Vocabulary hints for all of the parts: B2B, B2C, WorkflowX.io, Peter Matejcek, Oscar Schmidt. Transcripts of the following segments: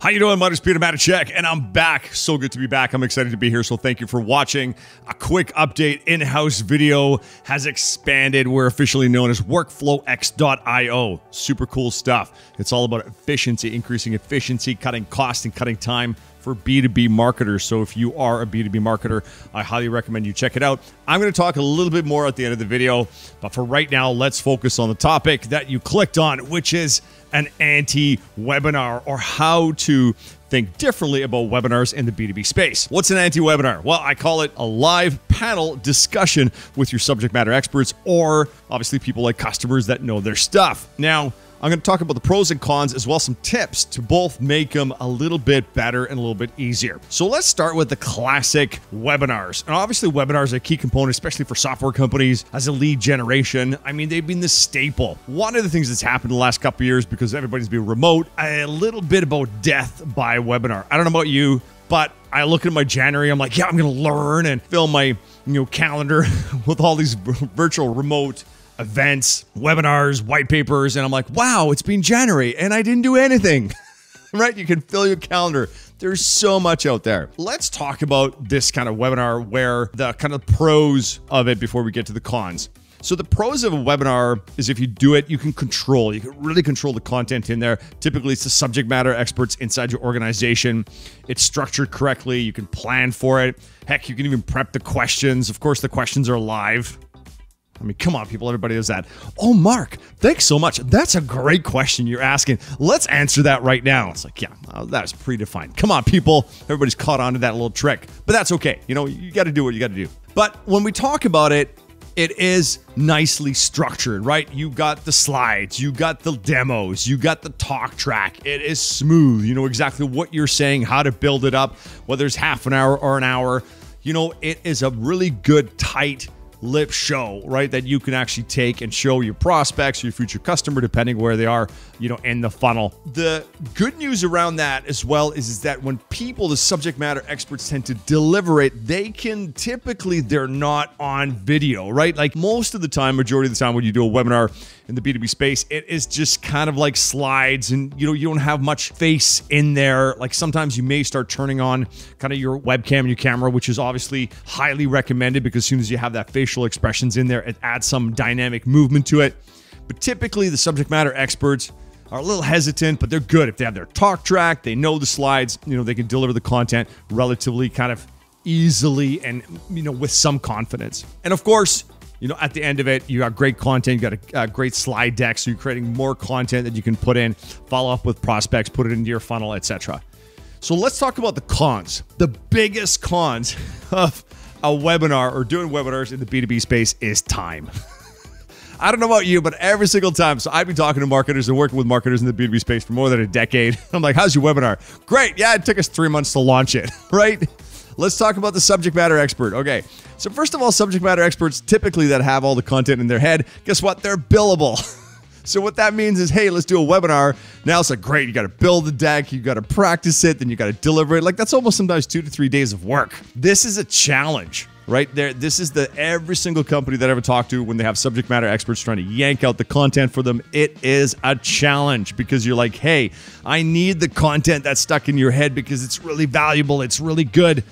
How you doing? My name is Peter Matejcek, and I'm back. So good to be back. I'm excited to be here, so thank you for watching. A quick update, in-house video has expanded. We're officially known as WorkflowX.io. Super cool stuff. It's all about efficiency, increasing efficiency, cutting cost, and cutting time for B2B marketers. So if you are a B2B marketer, I highly recommend you check it out. I'm going to talk a little bit more at the end of the video, but for right now, let's focus on the topic that you clicked on, which is an anti-webinar, or how to think differently about webinars in the B2B space. What's an anti-webinar? Well, I call it a live panel discussion with your subject matter experts, or obviously people like customers that know their stuff. Now, I'm going to talk about the pros and cons, as well as some tips to both make them a little bit better and a little bit easier. So let's start with the classic webinars. And obviously webinars are a key component, especially for software companies as a lead generation. I mean, they've been the staple. One of the things that's happened in the last couple of years, because everybody's been remote, a little bit about death by webinar. I don't know about you, but I look at my January, I'm like, yeah, I'm going to learn and fill my calendar with all these virtual remote events, webinars, white papers, and I'm like, wow, it's been January and I didn't do anything. Right? You can fill your calendar. There's so much out there. Let's talk about this kind of webinar, where the kind of pros of it before we get to the cons. So the pros of a webinar is, if you do it, you can control. You can really control the content in there. Typically, it's the subject matter experts inside your organization. It's structured correctly. You can plan for it. Heck, you can even prep the questions. Of course, the questions are live. I mean, come on, people, everybody does that. Oh, Mark, thanks so much. That's a great question you're asking. Let's answer that right now. It's like, yeah, that's predefined. Come on, people. Everybody's caught on to that little trick, but that's okay. You know, you got to do what you got to do. But when we talk about it, it is nicely structured, right? You got the slides, you got the demos, you got the talk track. It is smooth. You know exactly what you're saying, how to build it up, whether it's half an hour or an hour. You know, it is a really good, tight lip show, right, that you can actually take and show your prospects, your future customer, depending where they are, in the funnel. The good news around that as well is that when people, the subject matter experts, tend to deliver it, they can typically, they're not on video, right? Like most of the time, majority of the time when you do a webinar in the B2B space, it is just kind of like slides, and you don't have much face in there. Like sometimes you may start turning on kind of your webcam and your camera, which is obviously highly recommended, because as soon as you have that facial expressions in there, it adds some dynamic movement to it. But typically the subject matter experts are a little hesitant, but they're good. If they have their talk track, they know the slides, they can deliver the content relatively kind of easily and, with some confidence. And of course, at the end of it, you got great content, you got a great slide deck. So you're creating more content that you can put in, follow up with prospects, put it into your funnel, etc. So let's talk about the cons. The biggest cons of a webinar, or doing webinars in the B2B space, is time. I don't know about you, but every single time, so I've been talking to marketers and working with marketers in the B2B space for more than a decade. I'm like, how's your webinar? Great. Yeah, it took us 3 months to launch it, right? Let's talk about the subject matter expert. Okay, so first of all, subject matter experts typically that have all the content in their head, guess what? They're billable. So what that means is, hey, let's do a webinar. Now it's like, great, you got to build the deck, you got to practice it, then you got to deliver it. Like that's almost sometimes 2 to 3 days of work. This is a challenge right there. This is every single company that I ever talked to, when they have subject matter experts trying to yank out the content for them, it is a challenge, because you're like, hey, I need the content that's stuck in your head because it's really valuable, it's really good.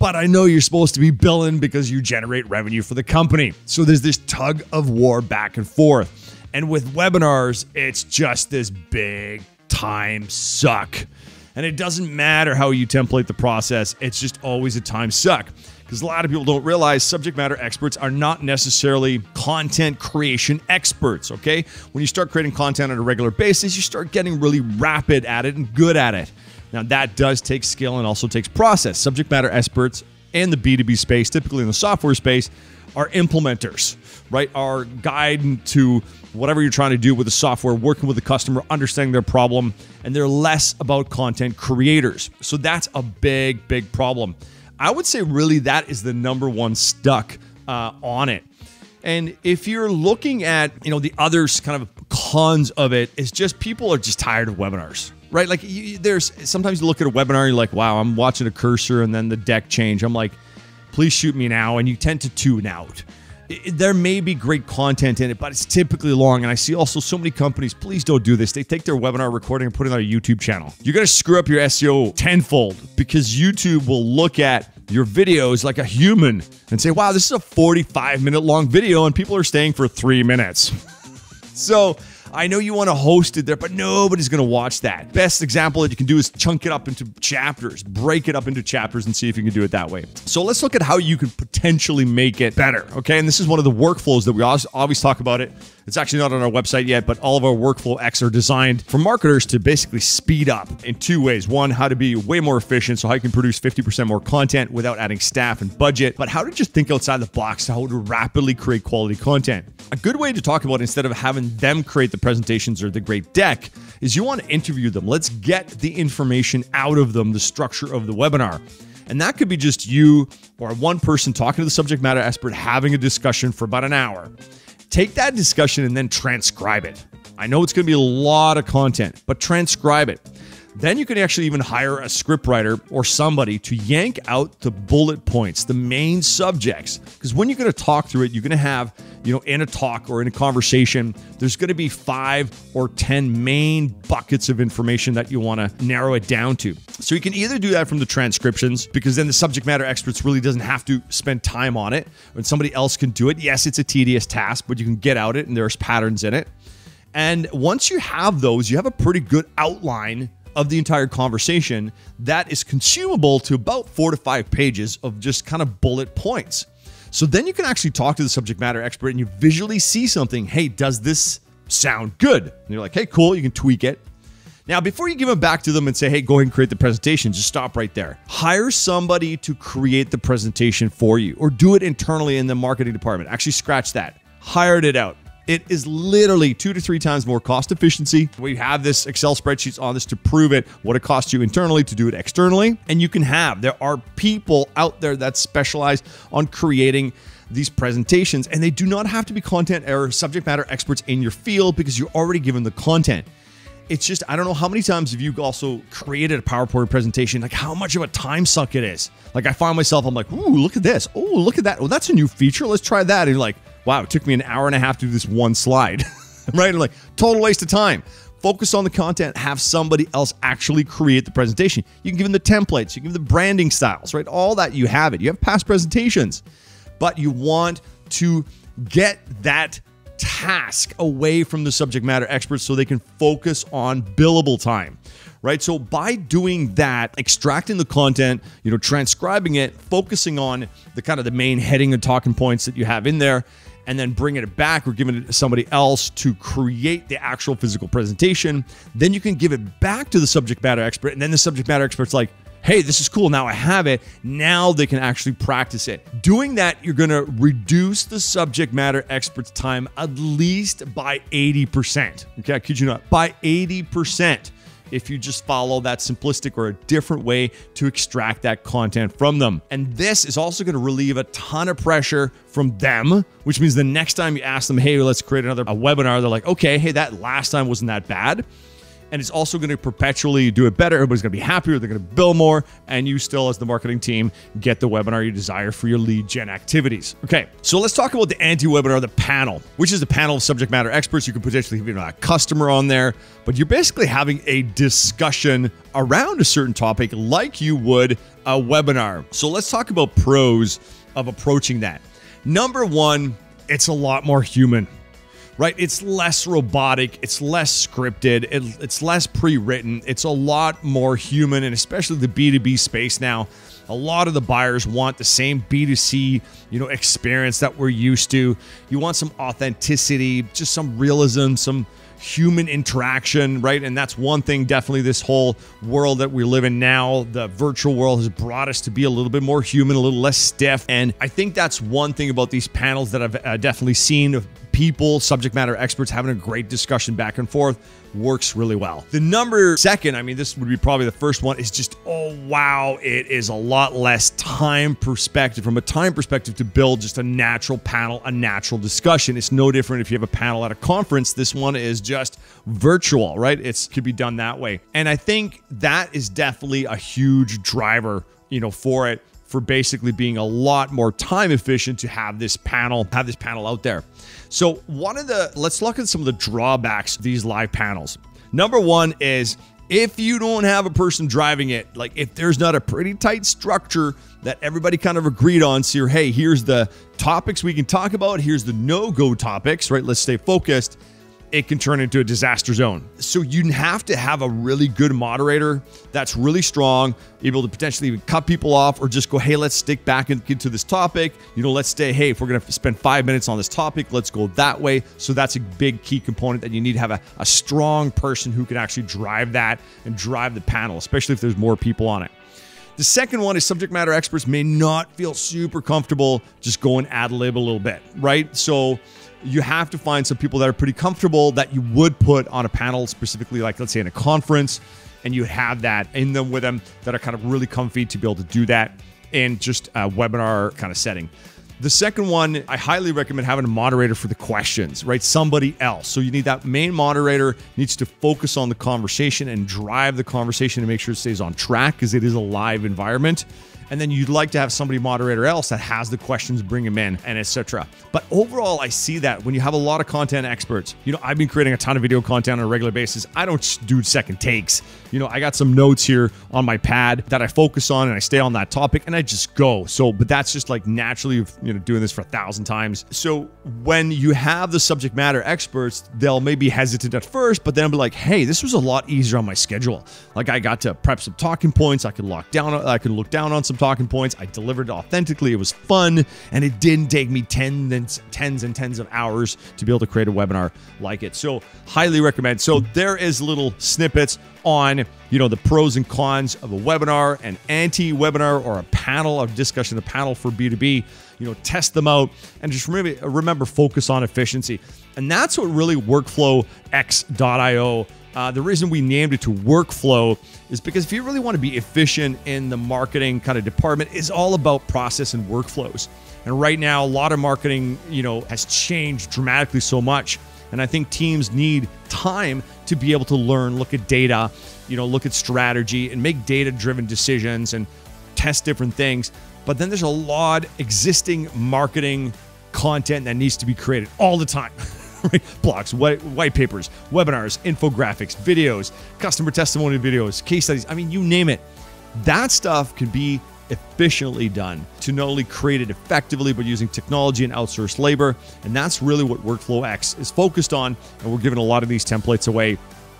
But I know you're supposed to be billing because you generate revenue for the company. So there's this tug of war back and forth. And with webinars, it's just this big time suck. And it doesn't matter how you template the process, it's just always a time suck. Because a lot of people don't realize subject matter experts are not necessarily content creation experts, okay? When you start creating content on a regular basis, you start getting really rapid at it and good at it. Now that does take skill and also takes process. Subject matter experts in the B2B space, typically in the software space, are implementers, right? Are guide to whatever you're trying to do with the software, working with the customer, understanding their problem, and they're less about content creators. So that's a big, big problem. I would say really that is the number one stuck on it. And if you're looking at, the other kind of cons of it, is just people are just tired of webinars, right? Like there's sometimes you look at a webinar, you're like, wow, I'm watching a cursor and then the deck change. I'm like, please shoot me now. And you tend to tune out. there may be great content in it, but it's typically long. And I see also so many companies, please don't do this. They take their webinar recording and put it on a YouTube channel. You're going to screw up your SEO tenfold because YouTube will look at your videos like a human and say, wow, this is a 45-minute long video and people are staying for 3 minutes. So I know you want to host it there, but nobody's going to watch that. Best example that you can do is chunk it up into chapters, break it up into chapters and see if you can do it that way. So let's look at how you could potentially make it better, okay? And this is one of the workflows that we always talk about it. It's actually not on our website yet, but all of our Workflow X are designed for marketers to basically speed up in two ways. One, how to be way more efficient, so how you can produce 50% more content without adding staff and budget, but how to just think outside the box, how to rapidly create quality content. A good way to talk about it, instead of having them create the presentations or the great deck, is you want to interview them. Let's get the information out of them, the structure of the webinar. And that could be just you or one person talking to the subject matter expert, having a discussion for about an hour. Take that discussion and then transcribe it. I know it's going to be a lot of content, but transcribe it. Then you can actually even hire a scriptwriter or somebody to yank out the bullet points, the main subjects. Because when you're going to talk through it, you're going to have, in a talk or in a conversation, there's going to be 5 or 10 main buckets of information that you want to narrow it down to. So you can either do that from the transcriptions, because then the subject matter experts really doesn't have to spend time on it, and somebody else can do it. Yes, it's a tedious task, but you can get out it and there's patterns in it. And once you have those, you have a pretty good outline of the entire conversation that is consumable to about 4 to 5 pages of just kind of bullet points. So then you can actually talk to the subject matter expert and you visually see something. Hey, does this sound good? And you're like, hey, cool, you can tweak it. Now, before you give it back to them and say, hey, go ahead and create the presentation, just stop right there. Hire somebody to create the presentation for you, or do it internally in the marketing department. Actually, scratch that. Hired it out. It is literally 2 to 3 times more cost efficiency. We have this Excel spreadsheets on this to prove it, what it costs you internally to do it externally. And you can have, there are people out there that specialize on creating these presentations, and they do not have to be content or subject matter experts in your field because you're already given the content. It's just, I don't know how many times have you also created a PowerPoint presentation, like how much of a time suck it is. Like I find myself, I'm like, ooh, look at this. Oh, look at that. Oh, that's a new feature. Let's try that. And you're like, wow, it took me an hour and a half to do this one slide, right? And like, total waste of time. Focus on the content, have somebody else actually create the presentation. You can give them the templates, you can give them the branding styles, right? All that, you have it. You have past presentations, but you want to get that task away from the subject matter experts so they can focus on billable time, right? So by doing that, extracting the content, transcribing it, focusing on the kind of the main heading and talking points that you have in there, and then bringing it back or giving it to somebody else to create the actual physical presentation, then you can give it back to the subject matter expert. And then the subject matter expert's like, hey, this is cool, now I have it. Now they can actually practice it. Doing that, you're gonna reduce the subject matter expert's time at least by 80%. Okay, I kid you not, by 80%. If you just follow that simplistic or a different way to extract that content from them. And this is also going to relieve a ton of pressure from them, which means the next time you ask them, hey, let's create another webinar, they're like, okay, hey, that last time wasn't that bad. And it's also going to perpetually do it better. Everybody's going to be happier. They're going to bill more. And you still, as the marketing team, get the webinar you desire for your lead gen activities. Okay, so let's talk about the anti-webinar, the panel, which is a panel of subject matter experts. You could potentially have a customer on there, but you're basically having a discussion around a certain topic like you would a webinar. So let's talk about pros of approaching that. Number one, it's a lot more human. Right? It's less robotic, it's less scripted, it's less pre-written, it's a lot more human, and especially the B2B space now, a lot of the buyers want the same B2C, experience that we're used to. You want some authenticity, just some realism, some human interaction, right? And that's one thing definitely this whole world that we live in now, the virtual world, has brought us to be a little bit more human, a little less stiff. And I think that's one thing about these panels that I've definitely seen of people, subject matter experts, having a great discussion back and forth, works really well. The number second, I mean, this would be probably the first one, is just, oh, wow, it is a lot less time perspective, from a time perspective, to build just a natural panel, a natural discussion. It's no different if you have a panel at a conference. This one is just virtual, right? It could be done that way. And I think that is definitely a huge driver, for it. for basically being a lot more time efficient to have this panel out there. So let's look at some of the drawbacks of these live panels. Number one is, if you don't have a person driving it, like if there's not a pretty tight structure that everybody kind of agreed on, so hey, here's the topics we can talk about, here's the no-go topics, right? Let's stay focused. It can turn into a disaster zone. So you have to have a really good moderator that's really strong, able to potentially even cut people off or just go, hey, let's stick back into this topic. You know, let's stay, hey, if we're gonna spend 5 minutes on this topic, let's go that way. So that's a big key component that you need to have a strong person who can actually drive that and drive the panel, especially if there's more people on it. The second one is subject matter experts may not feel super comfortable just going ad lib a little bit, right? So you have to find some people that are pretty comfortable that you would put on a panel, specifically like, let's say, in a conference, and you have that in them with them that are kind of really comfy to be able to do that in just a webinar kind of setting. The second one, I highly recommend having a moderator for the questions, right? Somebody else. So you need that main moderator needs to focus on the conversation and drive the conversation to make sure it stays on track because it is a live environment. And then you'd like to have somebody moderator else that has the questions, bring them in, and etc. But overall, I see that when you have a lot of content experts, you know, I've been creating a ton of video content on a regular basis. I don't do second takes. You know, I got some notes here on my pad that I focus on and I stay on that topic and I just go. So, but that's just like naturally, you know, doing this for 1,000 times. So when you have the subject matter experts, they'll maybe hesitant at first, but then I'll be like, hey, this was a lot easier on my schedule. Like I got to prep some talking points. I could look down on some talking points. I delivered authentically. It was fun. And it didn't take me tens and tens of hours to be able to create a webinar like it. So highly recommend. So there is little snippets on, you know, the pros and cons of a webinar, an anti-webinar, or a panel of discussion, a panel for B2B. You know, test them out and just remember, focus on efficiency. And that's what really WorkflowX.io. The reason we named it to Workflow is because if you really want to be efficient in the marketing kind of department, it's all about process and workflows. And right now, a lot of marketing, you know, has changed dramatically so much. And I think teams need time to be able to learn, look at data, you know, look at strategy and make data-driven decisions and test different things. But then there's a lot of existing marketing content that needs to be created all the time. Right? Blogs, white papers, webinars, infographics, videos, customer testimony videos, case studies. I mean, you name it. That stuff can be efficiently done to not only create it effectively, but using technology and outsourced labor. And that's really what WorkflowX is focused on. And we're giving a lot of these templates away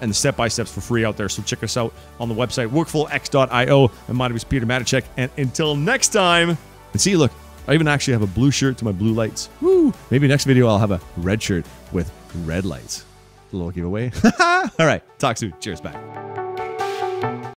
and the step-by-steps for free out there. So check us out on the website, WorkflowX.io. And my name is Peter Matejcek. And until next time, and see you, look. I even actually have a blue shirt to my blue lights. Woo! Maybe next video I'll have a red shirt with red lights. A little giveaway. All right. Talk soon. Cheers. Bye.